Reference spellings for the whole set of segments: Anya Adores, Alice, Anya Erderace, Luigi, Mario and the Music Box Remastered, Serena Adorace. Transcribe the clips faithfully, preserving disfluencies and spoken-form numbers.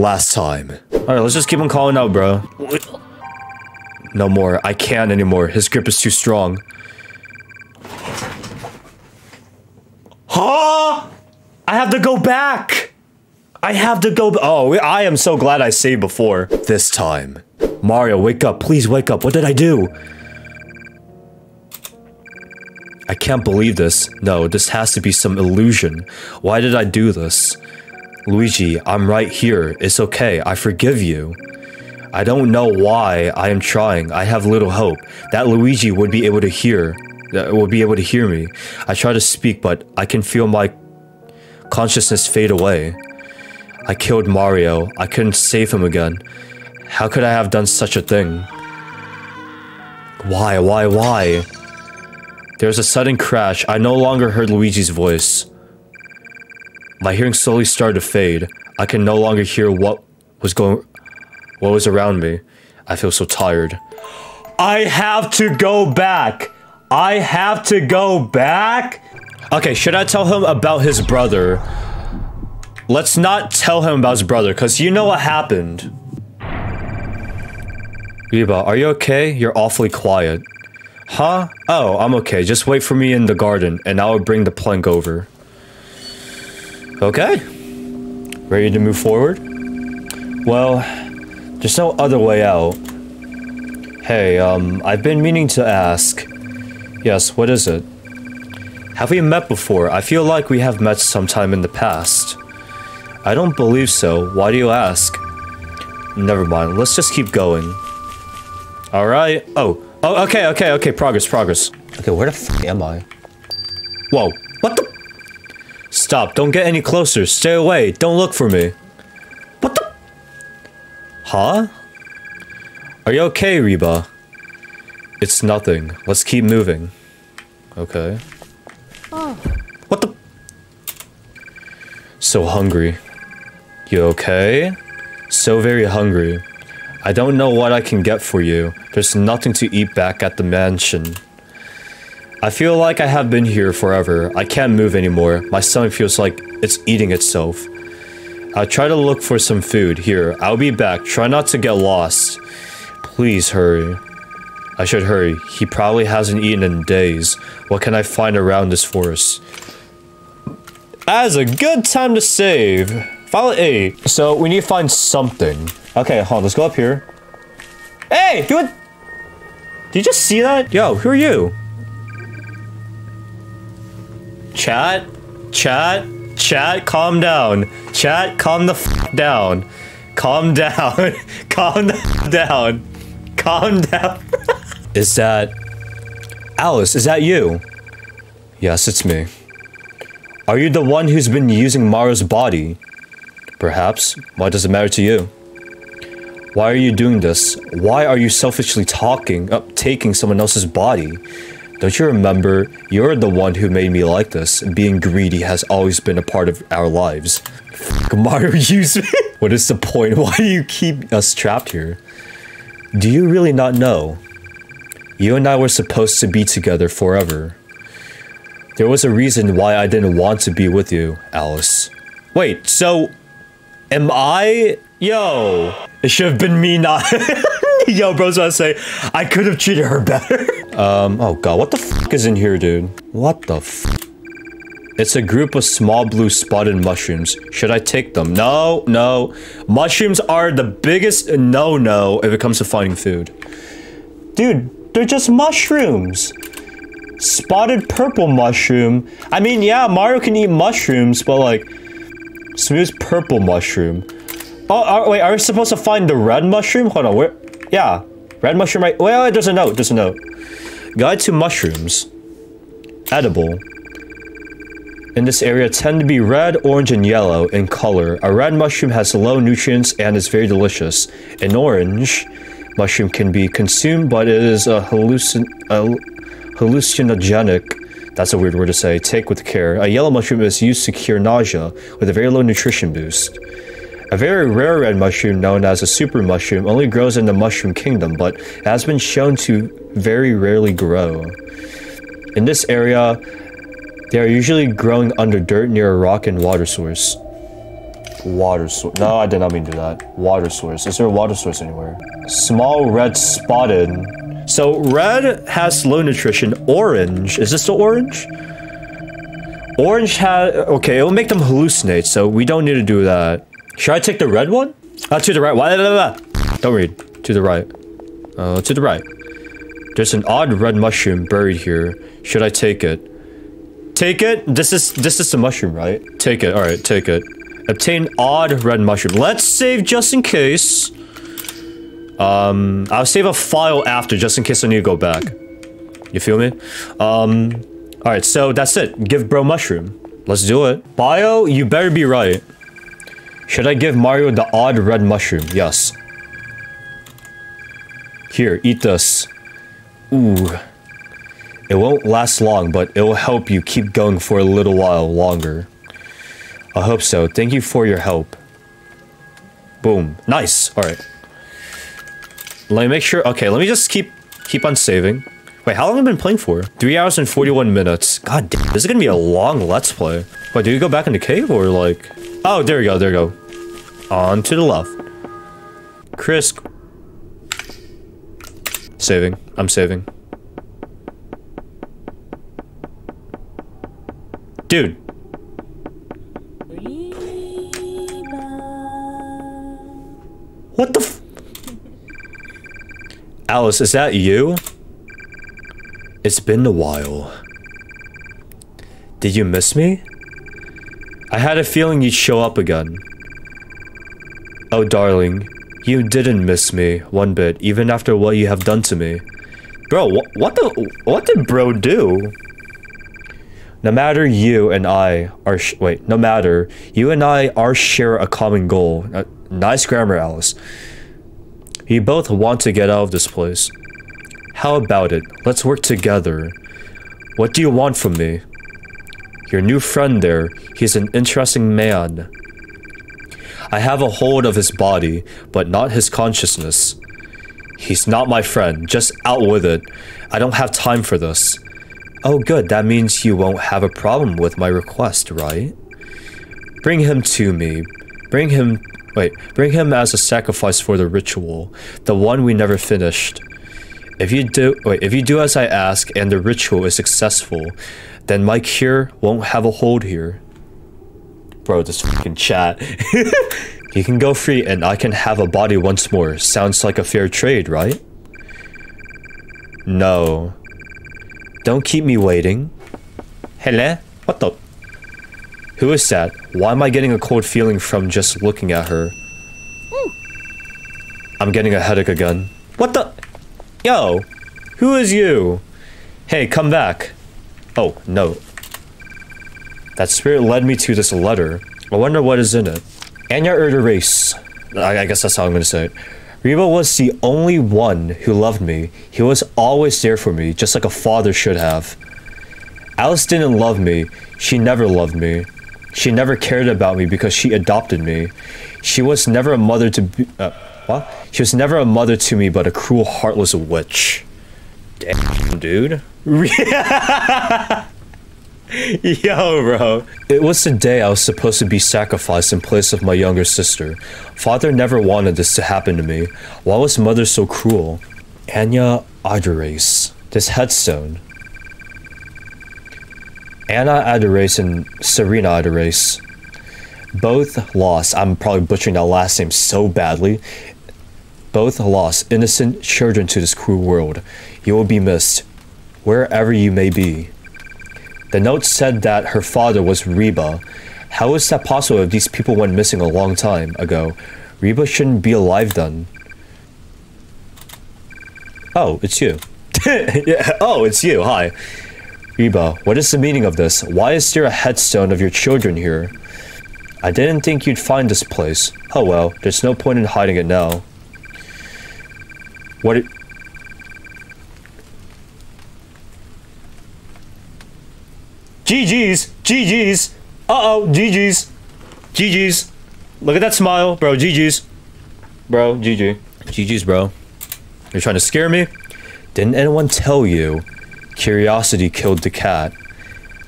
last time. Alright, let's just keep on calling out, bro. No more. I can't anymore. His grip is too strong. Huh? I have to go back! I have to go- Oh, I am so glad I saved before. This time. Mario, wake up. Please wake up. What did I do? I can't believe this. No, this has to be some illusion. Why did I do this? Luigi, I'm right here. It's okay. I forgive you. I don't know why I am trying. I have little hope that Luigi would be able to hear. Uh, will be able to hear me. I try to speak, but I can feel my consciousness fade away. I killed Mario. I couldn't save him again. How could I have done such a thing? Why, why, why? There's a sudden crash. I no longer heard Luigi's voice. My hearing slowly started to fade. I can no longer hear what was going, what was around me. I feel so tired. I have to go back. I have to go back. Okay, should I tell him about his brother? Let's not tell him about his brother, because you know what happened. Reba, are you okay? You're awfully quiet. Huh? Oh, I'm okay. Just wait for me in the garden, and I'll bring the plank over. Okay. Ready to move forward? Well, there's no other way out. Hey, um, I've been meaning to ask. Yes, what is it? Have we met before? I feel like we have met sometime in the past. I don't believe so. Why do you ask? Never mind. Let's just keep going. All right. Oh. Oh, okay, okay, okay, progress, progress. Okay, where the f*** am I? Whoa, what the? Stop, don't get any closer, stay away, don't look for me. What the? Huh? Are you okay, Reba? It's nothing, let's keep moving. Okay. Oh. What the? So hungry. You okay? So very hungry. I don't know what I can get for you. There's nothing to eat back at the mansion. I feel like I have been here forever. I can't move anymore. My stomach feels like it's eating itself. I'll try to look for some food. Here, I'll be back. Try not to get lost. Please hurry. I should hurry. He probably hasn't eaten in days. What can I find around this forest? That is a good time to save. File A. So we need to find something. Okay, hold on, let's go up here. Hey, do it! Did you just see that? Yo, who are you? Chat, chat, chat, calm down. Chat, calm the f down. Calm down, calm the f down. Calm down. Is that... Alice, is that you? Yes, it's me. Are you the one who's been using Mario's body? Perhaps. Why does it matter to you? Why are you doing this? Why are you selfishly talking up, taking someone else's body? Don't you remember? You're the one who made me like this. Being greedy has always been a part of our lives. Fuck, Mario, use me. What is the point? Why do you keep us trapped here? Do you really not know? You and I were supposed to be together forever. There was a reason why I didn't want to be with you, Alice. Wait, so... am I... Yo, it should have been me not. Yo, bro's about to say, I could have treated her better. um, oh god, what the f is in here, dude? What the f? It's a group of small blue spotted mushrooms. Should I take them? No, no. Mushrooms are the biggest no-no if it comes to finding food. Dude, they're just mushrooms. Spotted purple mushroom. I mean, yeah, Mario can eat mushrooms, but like, smooth purple mushroom. Oh, are, wait, are we supposed to find the red mushroom? Hold on, where? Yeah, red mushroom right- Wait, wait, there's a note, there's a note. Guide to mushrooms. Edible. In this area tend to be red, orange, and yellow in color. A red mushroom has low nutrients and is very delicious. An orange mushroom can be consumed, but it is a hallucin- a hallucinogenic. That's a weird word to say. Take with care. A yellow mushroom is used to cure nausea with a very low nutrition boost. A very rare red mushroom known as a super mushroom only grows in the mushroom kingdom, but it has been shown to very rarely grow. In this area, they are usually growing under dirt near a rock and water source. Water source. No, I did not mean to do that. Water source. Is there a water source anywhere? Small red spotted. So red has low nutrition. Orange. Is this still orange? Orange has... Okay, it'll make them hallucinate, so we don't need to do that. Should I take the red one? Uh, to the right. Why? Don't read. To the right. Uh, to the right. There's an odd red mushroom buried here. Should I take it? Take it? This is this is the mushroom, right? Take it. Alright, take it. Obtain odd red mushroom. Let's save just in case. Um, I'll save a file after just in case I need to go back. You feel me? Um, alright, so that's it. Give bro mushroom. Let's do it. Bio, you better be right. Should I give Mario the odd red mushroom? Yes. Here, eat this. Ooh. It won't last long, but it will help you keep going for a little while longer. I hope so. Thank you for your help. Boom. Nice. All right. Let me make sure. Okay, let me just keep keep on saving. Wait, how long have I been playing for? three hours and forty-one minutes. God damn, this is gonna be a long let's play. Wait, do you go back in the cave or like... Oh, there we go, there we go. On to the left. Chris. Saving. I'm saving. Dude. What the f- Alice, is that you? It's been a while. Did you miss me? I had a feeling you'd show up again. Oh darling, you didn't miss me one bit, even after what you have done to me. Bro, wh what the- what did bro do? No matter you and I are sh wait, no matter you and I are share a common goal. Uh, nice grammar, Alice. We both want to get out of this place. How about it? Let's work together. What do you want from me? Your new friend there, he's an interesting man. I have a hold of his body, but not his consciousness. He's not my friend. Just out with it. I don't have time for this. Oh good, that means you won't have a problem with my request, right? Bring him to me. Bring him- wait, bring him as a sacrifice for the ritual, the one we never finished. If you do- wait, if you do as I ask and the ritual is successful, then my cure won't have a hold here. Bro, this fucking chat. You can go free and I can have a body once more. Sounds like a fair trade, right? No. Don't keep me waiting. Hello? What the? Who is that? Why am I getting a cold feeling from just looking at her? Mm. I'm getting a headache again. What the? Yo! Who is you? Hey, come back. Oh, no. That spirit led me to this letter. I wonder what is in it. Anya Erderace. I, I guess that's how I'm gonna say it. Reba was the only one who loved me. He was always there for me, just like a father should have. Alice didn't love me. She never loved me. She never cared about me because she adopted me. She was never a mother to be- uh, what? She was never a mother to me, but a cruel, heartless witch. Damn, dude. Yo, bro. It was the day I was supposed to be sacrificed in place of my younger sister. Father never wanted this to happen to me. Why was mother so cruel? Anya Adores. This headstone. Anya Adores and Serena Adorace. Both lost. I'm probably butchering that last name so badly. Both lost innocent children to this cruel world. You will be missed, wherever you may be. The note said that her father was Reba. How is that possible if these people went missing a long time ago? Reba shouldn't be alive then. Oh, it's you. Yeah. Oh, it's you. Hi. Reba, what is the meaning of this? Why is there a headstone of your children here? I didn't think you'd find this place. Oh well, there's no point in hiding it now. What it... G G's! G G's! Uh-oh! G G's! G G's! Look at that smile, bro. G G's! Bro, G G. G G's, bro. You're trying to scare me? Didn't anyone tell you? Curiosity killed the cat.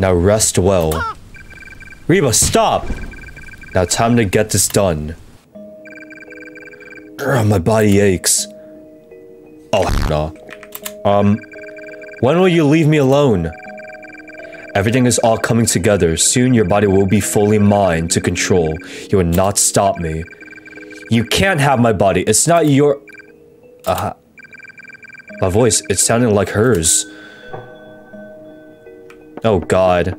Now rest well. Reba, stop! Now time to get this done. Ugh, my body aches. Oh, no. Um, when will you leave me alone? Everything is all coming together. Soon your body will be fully mine to control. You will not stop me. You can't have my body. It's not your... Uh, my voice, it sounded like hers. Oh, God.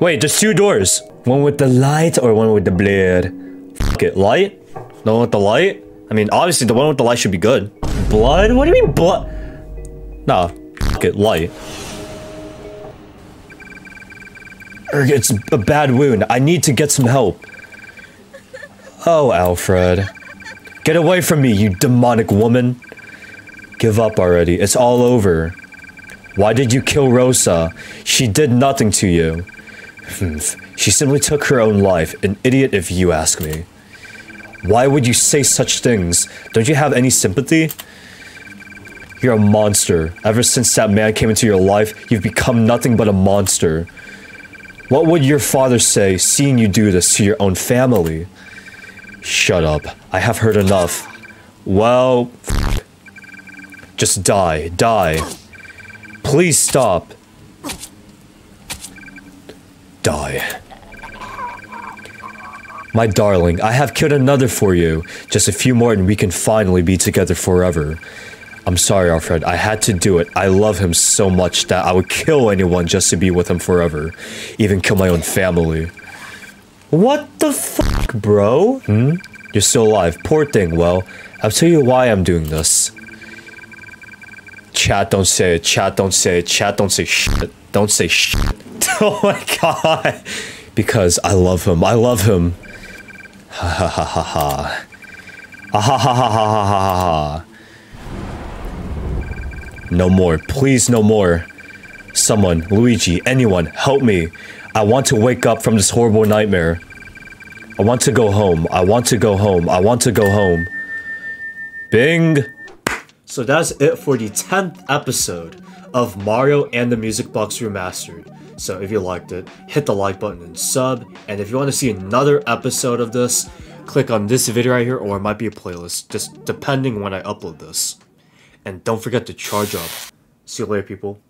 Wait, there's two doors. One with the light or one with the blood? Fuck it, light? The one with the light? I mean, obviously the one with the light should be good. Blood? What do you mean blood? Nah, fuck it, light. It's a bad wound. I need to get some help. Oh, Alfred. Get away from me, you demonic woman. Give up already. It's all over. Why did you kill Rosa? She did nothing to you. She simply took her own life. An idiot if you ask me. Why would you say such things? Don't you have any sympathy? You're a monster. Ever since that man came into your life, you've become nothing but a monster. What would your father say, seeing you do this to your own family? Shut up. I have heard enough. Well... Just die. Die. Please stop. Die. My darling, I have killed another for you. Just a few more and we can finally be together forever. I'm sorry, Alfred. I had to do it. I love him so much that I would kill anyone just to be with him forever. Even kill my own family. What the fuck, bro? Hmm? You're still alive. Poor thing. Well, I'll tell you why I'm doing this. Chat, don't say it. Chat, don't say it. Chat, don't say shit. Don't say shit. Oh my god. Because I love him. I love him. Ha ha ha ha ha. Ah ha ha ha ha ha ha ha. No more. Please, no more. Someone, Luigi, anyone, help me. I want to wake up from this horrible nightmare. I want to go home. I want to go home. I want to go home. Bing. So that's it for the tenth episode of Mario and the Music Box Remastered. So if you liked it, hit the like button and sub. And if you want to see another episode of this, click on this video right here, or it might be a playlist, just depending when I upload this. And don't forget to charge up. See you later, people.